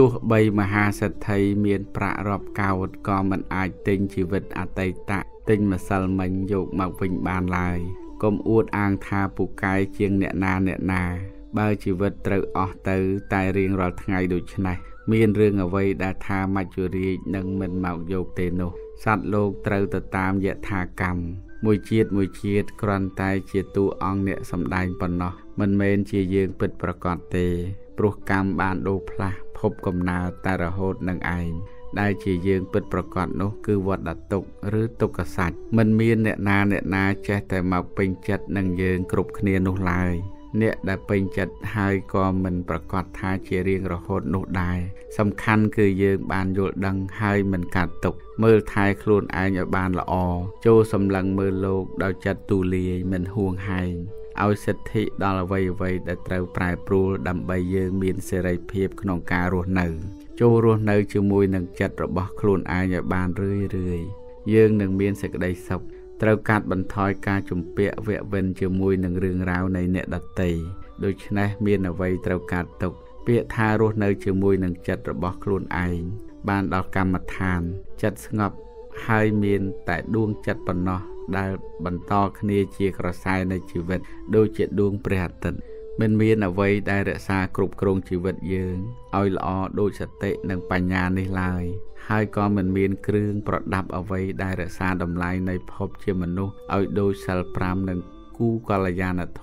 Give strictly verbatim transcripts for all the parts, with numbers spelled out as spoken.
ตัวใบมหาเศรษฐีเมียนประรอบเก่าก็มันอาจติงชีวิตอาเตตะติงมาสั่งมันโยกมาวิ่งบานลายกมอวดอ้างทาปุกายเชียงเนนาเนนาเบอร์ชีวิตเตอออกเตอตายเรียงรอทั้งไงดูชนะมีเรื่องเอาไว้ดาธามาจุรีนังมันเมาโยกเตโนสัตว์โลกเตอติดตามยะธากรรมมวยชีดมวยชีดกรันตายเจตูอองเนี่ยสำได้ปนเนาะมันเมนเชียยืงปิดประกอบเตปลุกกรรมบานโดพลาพบกำนาตาระโหดนังไอได้เชียยืงปิดประกอบเนาะคือวัดดัดตกหรือตกกษัตริย์มันมีเนี่ยนาเนี่ยนาแจแต่มาเป็นจัดนังยืงกรุบเนียนุลายเนี่ยได้เป็นจัดไฮก็มันประกอบทาเชียเรียงระโหดนุได้สำคัญคือยืงบานโยดังไฮมันกัดตกมือไทยครูนไอญาบานละอโจสำลังมือโลกดาวจัดตูเลียมันห่วงไฮเอาสิทธิดอลไวไวได้เตาปลายปลูดำใบเยือมีนเสรีเพียบขนมการรัวหนึ่งโจรัวหนึ่งชื่อมวยหนึ่งจัดระบบครูนไอญาบานเรื่อยๆเยือหนึ่งมีนเสกได้ศพเตาการบรรทอยการจุ่มเปียเวเวนชื่อมวยหนึ่งเรื่องราวในเนดัตตีโดยชนะมีนเอาไว้เตาการตกเปียทารัวหนึ่งชื่อมวยหนึ่งจัดระบบครูนไอบานดอกกรรมฐานจัดสงบไฮเมียนแต่ดวงจัดปนเนาะได้บรรทอคเนเชียกระสายในชีวิตโดยเจดดวงเปรียตันเมนเมียนเอาไว้ได้รักษากรุบกรงชีวิตยืงเอาละอโดยสติหนังปัญญาในลายไฮก็เมนเมียนเครื่องประดับเอาไว้ได้รักษาดำลายในภพเชียมนุษย์เอาโดยสัลปรามหนังกู้กัลยาณโท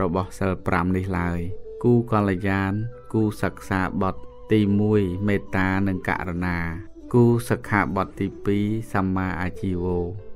ระบบสัลปรามในลายกู้กัลยานกู้ศักษาบดตีมวยเมตตาหนึ่งการนากูสักขะบทีปีสัมมาอาชีโว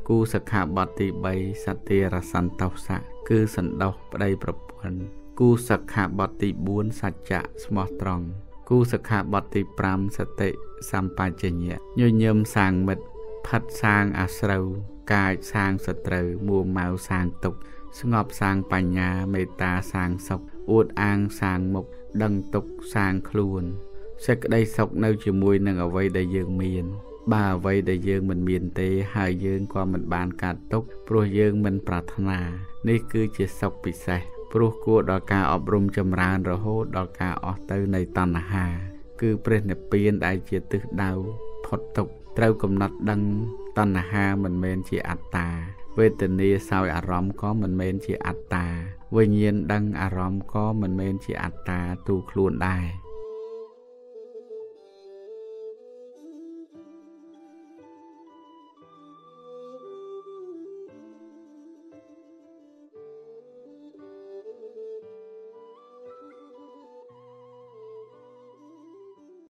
กูสักขะบทีใบสติรสันตสะคือสันดอกใดประพันธ์กูสักขะบทีบุญสัจจะสมตรองกูสักขะบทีปรามสติสัมปชัญญะโยยมสร้างมิตรพัดสร้างอาสราวกายสร้างศัตรูมัวเมาสร้างตกสงบสร้างปัญญาเมตตาสร้างศพอวดอ้างสร้างมกดังตกสร้างครูนสักได้สกเน่าจมวยนั่งเอาไว้ได้ยืงเมียนบ้าไว้ได้ยืงมันเมียนเตะหายยืงความมันบานการตกปลุกยืงมันปรารถนานี่คือเจสกปิเสปลุกกู้ดอกกาอบรมจำรานระโหดดอกกาออกเตอในตันหาคือเปรตเปียนได้เจตึกดาวพดตกเต้ากำนัดดังตันหามันเมนเจอัตตาเวทนีสาวอารมณ์ก็มันเมนเจอัตตาวิญญาณดังอารมณ์ก็มันเมนเจอัตตาตูครูนได้